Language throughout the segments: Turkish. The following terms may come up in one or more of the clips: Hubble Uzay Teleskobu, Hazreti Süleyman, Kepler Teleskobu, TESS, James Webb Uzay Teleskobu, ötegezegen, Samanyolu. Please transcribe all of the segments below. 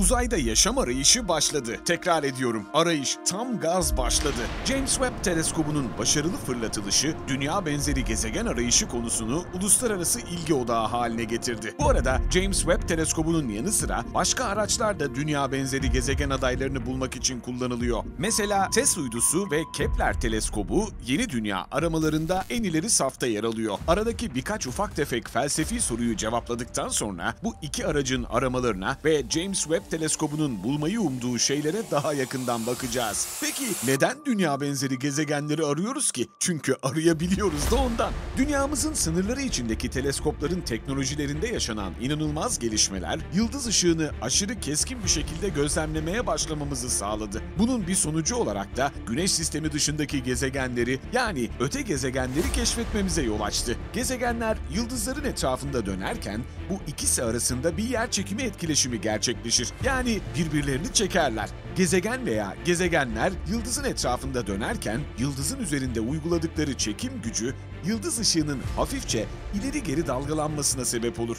uzayda yaşam arayışı başladı. Tekrar ediyorum, arayış tam gaz başladı. James Webb Teleskobu'nun başarılı fırlatılışı, dünya benzeri gezegen arayışı konusunu uluslararası ilgi odağı haline getirdi. Bu arada James Webb Teleskobu'nun yanı sıra başka araçlar da dünya benzeri gezegen adaylarını bulmak için kullanılıyor. Mesela TESS uydusu ve Kepler Teleskobu yeni dünya aramalarında en ileri safta yer alıyor. Aradaki birkaç ufak tefek felsefi soruyu cevapladıktan sonra bu iki aracın aramalarına ve James Webb Teleskobu'nun bulmayı umduğu şeylere daha yakından bakacağız. Peki neden dünya benzeri gezegenleri arıyoruz ki? Çünkü arayabiliyoruz da ondan. Dünyamızın sınırları içindeki teleskopların teknolojilerinde yaşanan inanılmaz gelişmeler, yıldız ışığını aşırı keskin bir şekilde gözlemlemeye başlamamızı sağladı. Bunun bir sonucu olarak da Güneş sistemi dışındaki gezegenleri, yani öte gezegenleri keşfetmemize yol açtı. Gezegenler yıldızların etrafında dönerken bu ikisi arasında bir yerçekimi etkileşimi gerçekleşir. Yani birbirlerini çekerler. Gezegen veya gezegenler yıldızın etrafında dönerken yıldızın üzerinde uyguladıkları çekim gücü yıldız ışığının hafifçe ileri geri dalgalanmasına sebep olur.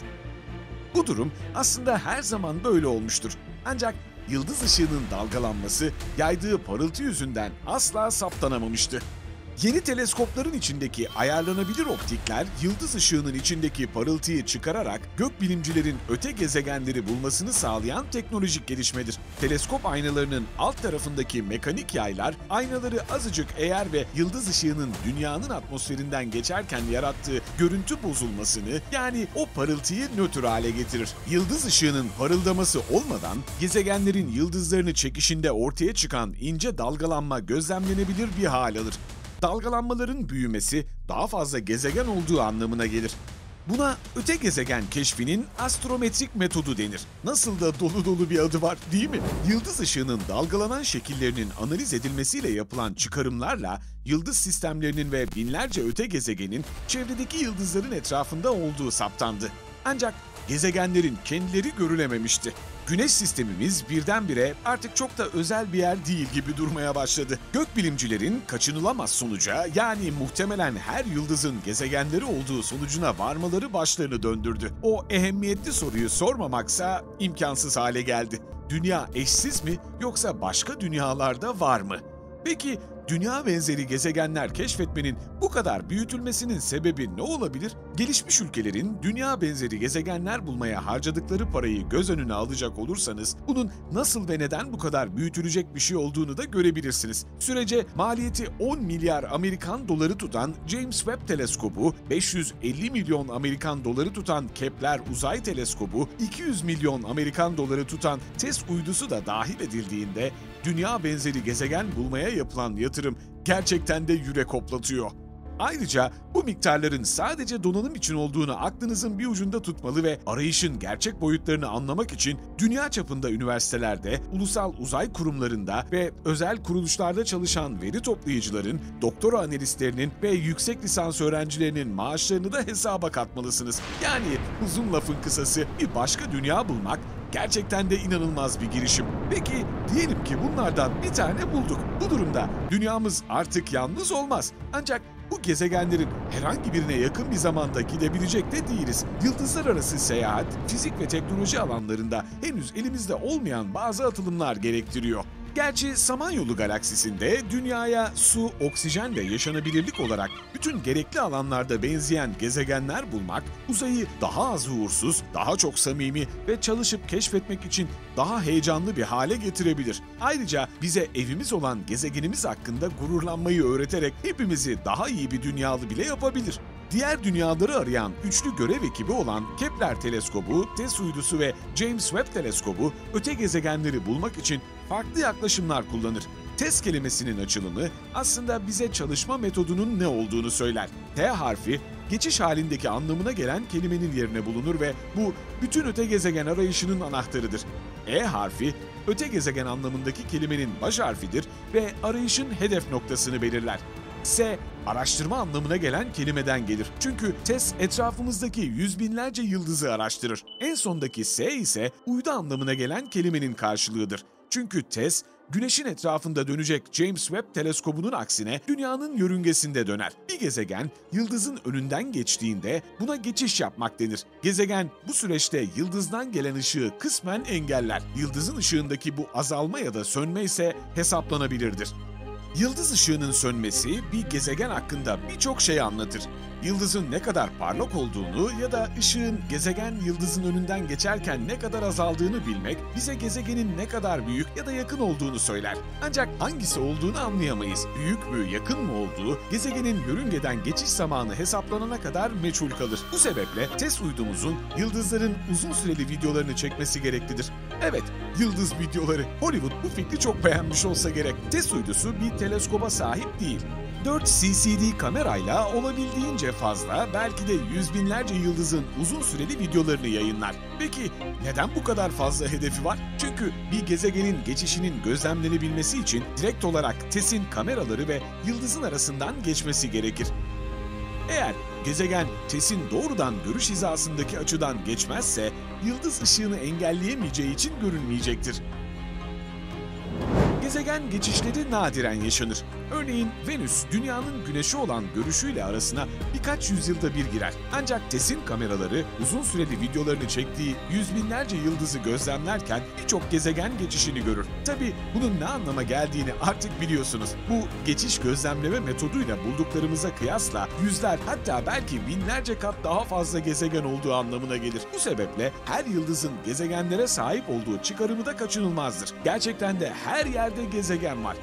Bu durum aslında her zaman böyle olmuştur. Ancak yıldız ışığının dalgalanması yaydığı parıltı yüzünden asla saptanamamıştı. Yeni teleskopların içindeki ayarlanabilir optikler, yıldız ışığının içindeki parıltıyı çıkararak gökbilimcilerin öte gezegenleri bulmasını sağlayan teknolojik gelişmedir. Teleskop aynalarının alt tarafındaki mekanik yaylar, aynaları azıcık eğer ve yıldız ışığının dünyanın atmosferinden geçerken yarattığı görüntü bozulmasını, yani o parıltıyı nötr hale getirir. Yıldız ışığının parıldaması olmadan gezegenlerin yıldızlarını çekişinde ortaya çıkan ince dalgalanma gözlemlenebilir bir hal alır. Dalgalanmaların büyümesi daha fazla gezegen olduğu anlamına gelir. Buna öte gezegen keşfinin astrometrik metodu denir. Nasıl da dolu dolu bir adı var, değil mi? Yıldız ışığının dalgalanan şekillerinin analiz edilmesiyle yapılan çıkarımlarla yıldız sistemlerinin ve binlerce öte gezegenin çevredeki yıldızların etrafında olduğu saptandı. Ancak gezegenlerin kendileri görülememişti. Güneş sistemimiz birdenbire artık çok da özel bir yer değil gibi durmaya başladı. Gökbilimcilerin kaçınılamaz sonuca, yani muhtemelen her yıldızın gezegenleri olduğu sonucuna varmaları başlarını döndürdü. O ehemmiyetli soruyu sormamaksa imkansız hale geldi. Dünya eşsiz mi, yoksa başka dünyalarda var mı? Peki dünya benzeri gezegenler keşfetmenin bu kadar büyütülmesinin sebebi ne olabilir? Gelişmiş ülkelerin dünya benzeri gezegenler bulmaya harcadıkları parayı göz önüne alacak olursanız, bunun nasıl ve neden bu kadar büyütülecek bir şey olduğunu da görebilirsiniz. Sürece maliyeti 10 milyar Amerikan doları tutan James Webb Teleskobu, 550 milyon Amerikan doları tutan Kepler Uzay Teleskobu, 200 milyon Amerikan doları tutan TESS uydusu da dahil edildiğinde, dünya benzeri gezegen bulmaya yapılan yatırım gerçekten de yürek hoplatıyor. Ayrıca bu miktarların sadece donanım için olduğunu aklınızın bir ucunda tutmalı ve arayışın gerçek boyutlarını anlamak için dünya çapında üniversitelerde, ulusal uzay kurumlarında ve özel kuruluşlarda çalışan veri toplayıcıların, doktora analistlerinin ve yüksek lisans öğrencilerinin maaşlarını da hesaba katmalısınız. Yani uzun lafın kısası, bir başka dünya bulmak gerçekten de inanılmaz bir girişim. Peki diyelim ki bunlardan bir tane bulduk. Bu durumda dünyamız artık yalnız olmaz. Ancak bu gezegenlerin herhangi birine yakın bir zamanda gidebilecek de değiliz. Yıldızlar arası seyahat, fizik ve teknoloji alanlarında henüz elimizde olmayan bazı atılımlar gerektiriyor. Gerçi Samanyolu galaksisinde dünyaya su, oksijen ve yaşanabilirlik olarak bütün gerekli alanlarda benzeyen gezegenler bulmak, uzayı daha az uğursuz, daha çok samimi ve çalışıp keşfetmek için daha heyecanlı bir hale getirebilir. Ayrıca bize evimiz olan gezegenimiz hakkında gururlanmayı öğreterek hepimizi daha iyi bir dünyalı bile yapabilir. Diğer dünyaları arayan üçlü görev ekibi olan Kepler Teleskobu, TESS uydusu ve James Webb Teleskobu, öte gezegenleri bulmak için farklı yaklaşımlar kullanır. TESS kelimesinin açılımı aslında bize çalışma metodunun ne olduğunu söyler. T harfi, geçiş halindeki anlamına gelen kelimenin yerine bulunur ve bu bütün öte gezegen arayışının anahtarıdır. E harfi, öte gezegen anlamındaki kelimenin baş harfidir ve arayışın hedef noktasını belirler. S, araştırma anlamına gelen kelimeden gelir. Çünkü TESS etrafımızdaki yüz binlerce yıldızı araştırır. En sondaki S ise uydu anlamına gelen kelimenin karşılığıdır. Çünkü TESS Güneşin etrafında dönecek James Webb teleskobunun aksine Dünya'nın yörüngesinde döner. Bir gezegen yıldızın önünden geçtiğinde buna geçiş yapmak denir. Gezegen bu süreçte yıldızdan gelen ışığı kısmen engeller. Yıldızın ışığındaki bu azalma ya da sönme ise hesaplanabilirdir. Yıldız ışığının sönmesi bir gezegen hakkında birçok şey anlatır. Yıldızın ne kadar parlak olduğunu ya da ışığın gezegen yıldızın önünden geçerken ne kadar azaldığını bilmek bize gezegenin ne kadar büyük ya da yakın olduğunu söyler. Ancak hangisi olduğunu anlayamayız. Büyük mü, yakın mı olduğu gezegenin yörüngeden geçiş zamanı hesaplanana kadar meçhul kalır. Bu sebeple TESS uydumuzun yıldızların uzun süreli videolarını çekmesi gereklidir. Evet, yıldız videoları. Hollywood bu fikri çok beğenmiş olsa gerek. TESS uydusu bir teleskoba sahip değil. 4 CCD kamerayla olabildiğince fazla, belki de yüz binlerce yıldızın uzun süreli videolarını yayınlar. Peki neden bu kadar fazla hedefi var? Çünkü bir gezegenin geçişinin gözlemlenebilmesi için direkt olarak TESS'in kameraları ve yıldızın arasından geçmesi gerekir. Eğer gezegen TESS'in doğrudan görüş hizasındaki açıdan geçmezse, yıldız ışığını engelleyemeyeceği için görünmeyecektir. Gezegen geçişleri nadiren yaşanır. Örneğin Venüs, Dünya'nın Güneş'e olan görüşüyle arasına birkaç yüzyılda bir girer. Ancak TESS'in kameraları uzun süreli videolarını çektiği yüz binlerce yıldızı gözlemlerken birçok gezegen geçişini görür. Tabii bunun ne anlama geldiğini artık biliyorsunuz. Bu geçiş gözlemleme metoduyla bulduklarımıza kıyasla yüzler, hatta belki binlerce kat daha fazla gezegen olduğu anlamına gelir. Bu sebeple her yıldızın gezegenlere sahip olduğu çıkarımı da kaçınılmazdır. Gerçekten de her yerde gezegen var.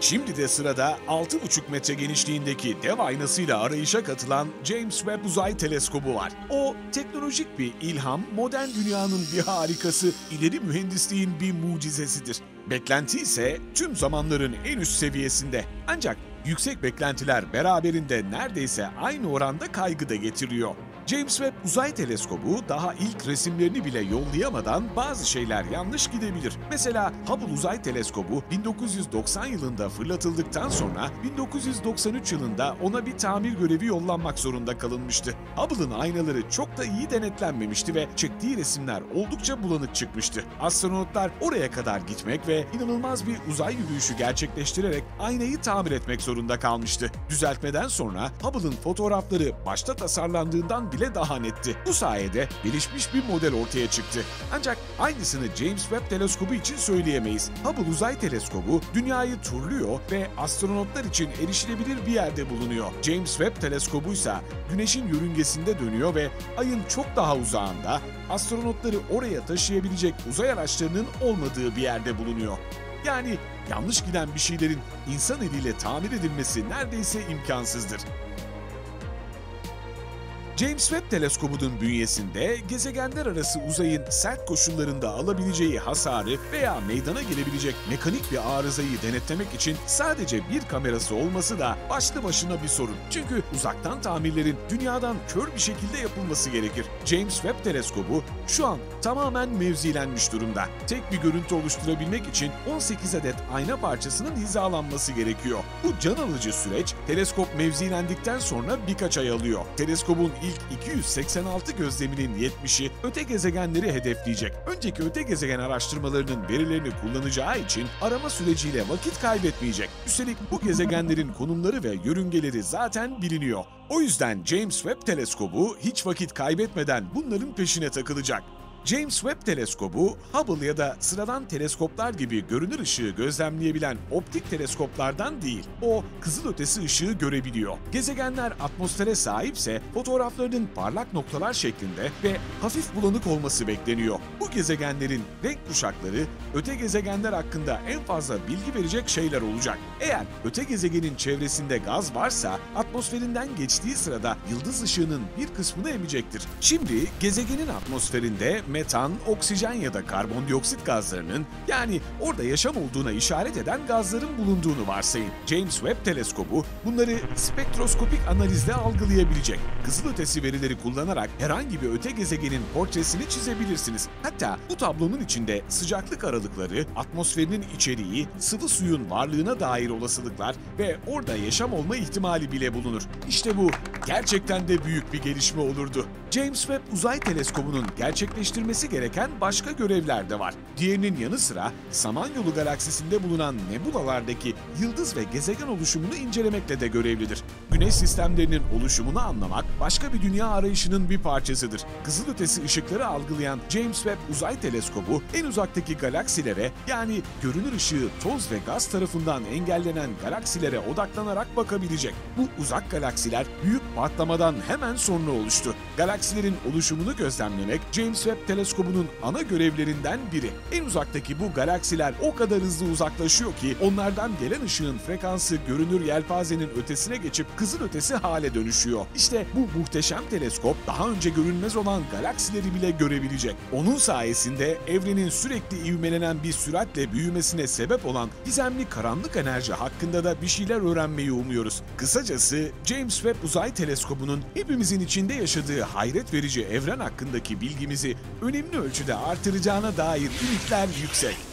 Şimdi de sırada 6,5 metre genişliğindeki dev aynasıyla arayışa katılan James Webb Uzay Teleskobu var. O, teknolojik bir ilham, modern dünyanın bir harikası, ileri mühendisliğin bir mucizesidir. Beklenti ise tüm zamanların en üst seviyesinde. Ancak yüksek beklentiler beraberinde neredeyse aynı oranda kaygı da getiriyor. James Webb Uzay Teleskobu daha ilk resimlerini bile yollayamadan bazı şeyler yanlış gidebilir. Mesela Hubble Uzay Teleskobu 1990 yılında fırlatıldıktan sonra 1993 yılında ona bir tamir görevi yollanmak zorunda kalınmıştı. Hubble'ın aynaları çok da iyi denetlenmemişti ve çektiği resimler oldukça bulanık çıkmıştı. Astronotlar oraya kadar gitmek ve inanılmaz bir uzay yürüyüşü gerçekleştirerek aynayı tamir etmek zorunda kalmıştı. Düzeltmeden sonra Hubble'ın fotoğrafları başta tasarlandığından bile daha netti. Bu sayede gelişmiş bir model ortaya çıktı. Ancak aynısını James Webb teleskobu için söyleyemeyiz. Hubble Uzay Teleskobu Dünya'yı turluyor ve astronotlar için erişilebilir bir yerde bulunuyor. James Webb teleskobu ise Güneş'in yörüngesinde dönüyor ve Ay'ın çok daha uzağında, astronotları oraya taşıyabilecek uzay araçlarının olmadığı bir yerde bulunuyor. Yani yanlış giden bir şeylerin insan eliyle tamir edilmesi neredeyse imkansızdır. James Webb teleskobunun bünyesinde gezegenler arası uzayın sert koşullarında alabileceği hasarı veya meydana gelebilecek mekanik bir arızayı denetlemek için sadece bir kamerası olması da başlı başına bir sorun. Çünkü uzaktan tamirlerin Dünya'dan kör bir şekilde yapılması gerekir. James Webb teleskobu şu an tamamen mevzilenmiş durumda. Tek bir görüntü oluşturabilmek için 18 adet ayna parçasının hizalanması gerekiyor. Bu can alıcı süreç teleskop mevzilendikten sonra birkaç ay alıyor. Teleskobun İlk 286 gözleminin 70'i öte gezegenleri hedefleyecek. Önceki öte gezegen araştırmalarının verilerini kullanacağı için arama süreciyle vakit kaybetmeyecek. Üstelik bu gezegenlerin konumları ve yörüngeleri zaten biliniyor. O yüzden James Webb teleskobu hiç vakit kaybetmeden bunların peşine takılacak. James Webb teleskobu, Hubble ya da sıradan teleskoplar gibi görünür ışığı gözlemleyebilen optik teleskoplardan değil, o kızılötesi ışığı görebiliyor. Gezegenler atmosfere sahipse fotoğraflarının parlak noktalar şeklinde ve hafif bulanık olması bekleniyor. Bu gezegenlerin renk kuşakları, öte gezegenler hakkında en fazla bilgi verecek şeyler olacak. Eğer öte gezegenin çevresinde gaz varsa, atmosferinden geçtiği sırada yıldız ışığının bir kısmını emecektir. Şimdi gezegenin atmosferinde metan, oksijen ya da karbondioksit gazlarının, yani orada yaşam olduğuna işaret eden gazların bulunduğunu varsayın. James Webb teleskobu bunları spektroskopik analizle algılayabilecek. Kızılötesi verileri kullanarak herhangi bir öte gezegenin portresini çizebilirsiniz. Hatta bu tablonun içinde sıcaklık aralıkları, atmosferinin içeriği, sıvı suyun varlığına dair olasılıklar ve orada yaşam olma ihtimali bile bulunur. İşte bu gerçekten de büyük bir gelişme olurdu. James Webb Uzay Teleskobu'nun gerçekleştirilmesi geliştirilmesi gereken başka görevler de var. Diğerinin yanı sıra Samanyolu galaksisinde bulunan nebulalardaki yıldız ve gezegen oluşumunu incelemekle de görevlidir. Güneş sistemlerinin oluşumunu anlamak başka bir dünya arayışının bir parçasıdır. Kızılötesi ışıkları algılayan James Webb Uzay Teleskobu en uzaktaki galaksilere, yani görünür ışığı toz ve gaz tarafından engellenen galaksilere odaklanarak bakabilecek. Bu uzak galaksiler büyük patlamadan hemen sonra oluştu. Galaksilerin oluşumunu gözlemlemek James Webb Teleskobu'nun ana görevlerinden biri. En uzaktaki bu galaksiler o kadar hızlı uzaklaşıyor ki onlardan gelen ışığın frekansı görünür yelpazenin ötesine geçip kızılötesi hale dönüşüyor. İşte bu muhteşem teleskop daha önce görünmez olan galaksileri bile görebilecek. Onun sayesinde evrenin sürekli ivmelenen bir süratle büyümesine sebep olan gizemli karanlık enerji hakkında da bir şeyler öğrenmeyi umuyoruz. Kısacası James Webb Uzay Teleskobu'nun hepimizin içinde yaşadığı hayret verici evren hakkındaki bilgimizi önemli ölçüde artıracağına dair ümitler yüksek.